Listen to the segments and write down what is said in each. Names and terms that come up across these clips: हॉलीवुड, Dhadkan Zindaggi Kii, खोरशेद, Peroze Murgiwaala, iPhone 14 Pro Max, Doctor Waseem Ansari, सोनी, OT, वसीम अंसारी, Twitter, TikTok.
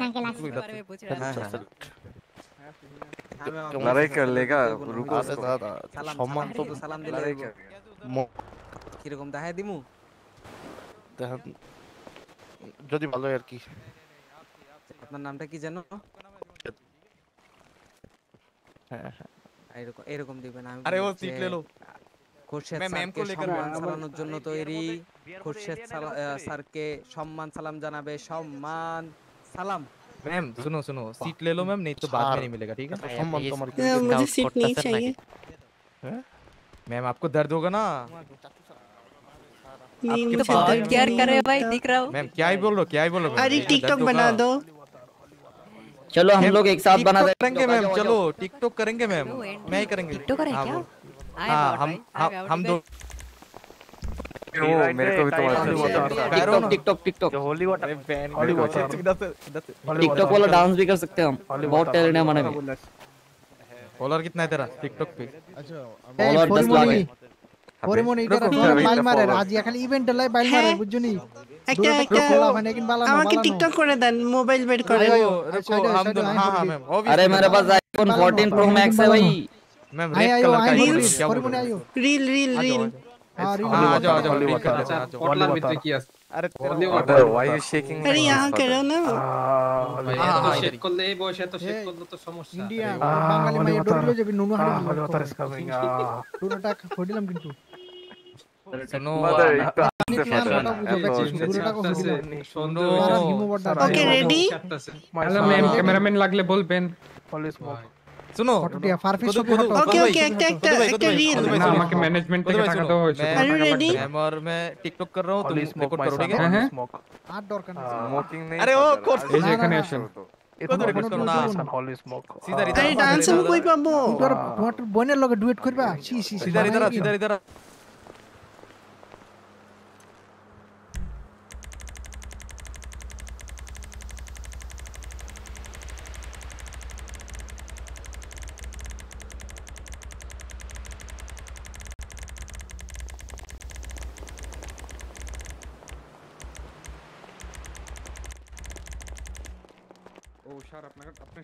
thank you last बार में पूछ रहा था लड़ाई कर लेगा रुको सम्मान तो सलाम दे लड़ाई कर কি রকম দাহায় দিমু দাহ যদি ভালো আর কি আপনার নামটা কি জানো হ্যাঁ এরকম এরকম দিবেন আমি আরে ও টিক লেলো খোরশেদ স্যার ম্যাম কো लेकर সম্মাননার জন্য তৈরি খোরশেদ স্যারকে সম্মান সালাম জানাবে সম্মান সালাম मैम सुनो सुनो सीट ले लो मैम नहीं तो बाद में नहीं मिलेगा ठीक है सम्मान तुम्हारे मुझे सीट नहीं चाहिए मैम आपको दर्द होगा ना आपके पास क्या कर रहे हो भाई दिख रहा हो मैम क्या ही बोल रहे हो अरे टिकटॉक बना दो चलो हम लोग एक साथ बना देंगे मैम चलो टिकटॉक करेंगे मैम मैं ही करेंगे टिकटॉक करें क्या हां हम दो मेरे को भी तुम्हारा टिकटॉक हॉलीवुड टिकटॉक वाला डांस भी कर सकते हैं हम बहुत टैलेंट है हमारे में फॉलोअर कितना है तेरा टिकटॉक पे अच्छा फॉलोअर 10 लाख है होरेमोन इधर बाल मारे आज या खाली इवेंट লাই बाल मारे বুঝছনি একটা একটা মানে কিন বালা আমাকে টিকটক করে দেন মোবাইল বেট করে हम दोनों हां मैम अरे मेरे पास iPhone 14 Pro Max है भाई मैम रेड कलर का क्या होरेमोन आयो रील आ जाओ कॉटलर मित्र की अरे व्हाई यू शेकिंग अरे यहां करो ना हां शेक कर ले बस तो शेक कर लो तो समस्या इंडिया বাঙালি মানে ডবলে যাবে নুনু হাড়ি কথা রেস করবে নুনুটা খড়িলাম কিন্তু सीधा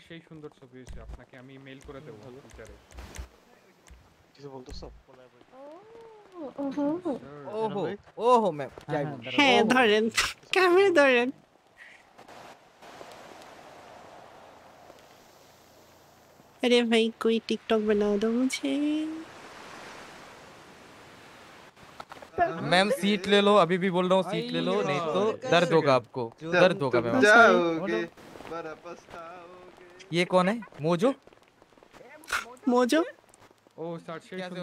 সেই সুন্দর ছবি হইছে আপনাকে আমি ইমেল করে দেব টিচারে কিছু বলতো সব ওহো ম্যাম হ্যাঁ ধরেন ক্যামেরা ধরেন আরে ভাই कोई टिकटॉक बनाओ दो मुझे मैम सीट ले लो अभी भी बोल रहा हूं सीट ले लो नहीं तो दर्द होगा आपको दर्द होगा मैम ओके बड़ा पछताओ ये कौन है मोजो मोजो ओ 6624 देखा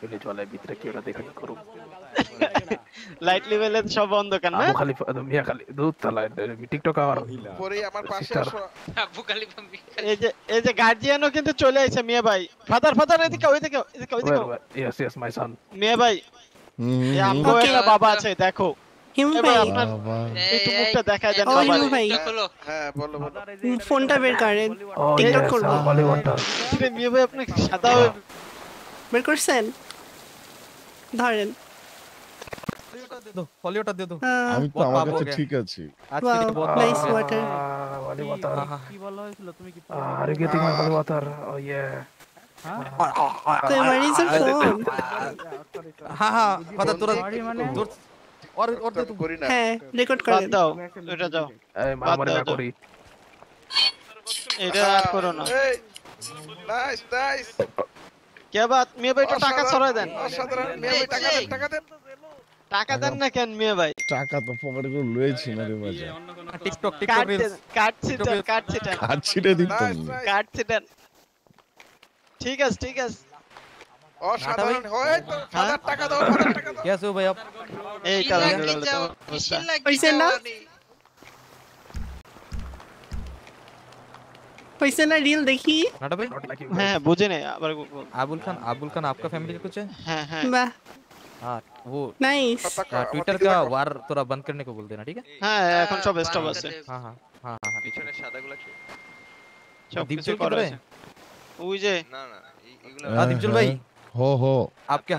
चले चले भीतर केरा देखा करू লাইটলি ব্যালেন্স সব বন্ধ কেন না খালি মিয়া খালি দুধ চালায় টিকটক আর পরে আমার পাশে আসো আবু খালি বমি এই যে গার্ডিয়ানও কিন্তু চলে আইছে মিয়া ভাই ফাদার এদিকে ইয়েস মাই সন মিয়া ভাই ये आपको वाला बाबा আছে দেখো হিম ভাই আপনার একটু মুখটা দেখায় দেন বাবা বলো হ্যাঁ বলো ফোনটা বের করেন টিকটক করব বলিউডটা এই মিয়া ভাই আপনি সাদা বের করছেন ধরেন ফলিওটা দে দাও আমি তো আমার কাছে ঠিক আছে আজকে বহুত নাইস ওয়াটার বলিউডটা কি বলা হয়েছিল তুমি কি আরে গেট ইন বলিউডটা ও ইয়া টিকটক ठीक है অসাধারণ হয় তো 1000 টাকা দাও কেসো ভাই আপ এই টাকা দাও पैसे ना रील देखी नाटा भाई हां বুঝে না আবার আবুল খান आपका फैमिली कुछ है हां वाह हां वो नाइस ट्विटर का वार थोड़ा बंद करने को बोल देना ठीक है हां এখন সব স্টপ আছে हां পিছনে সাদাগুলা কি সব কিছু করে ওই যে না না এইগুলা আদিমচল ভাই हो आपके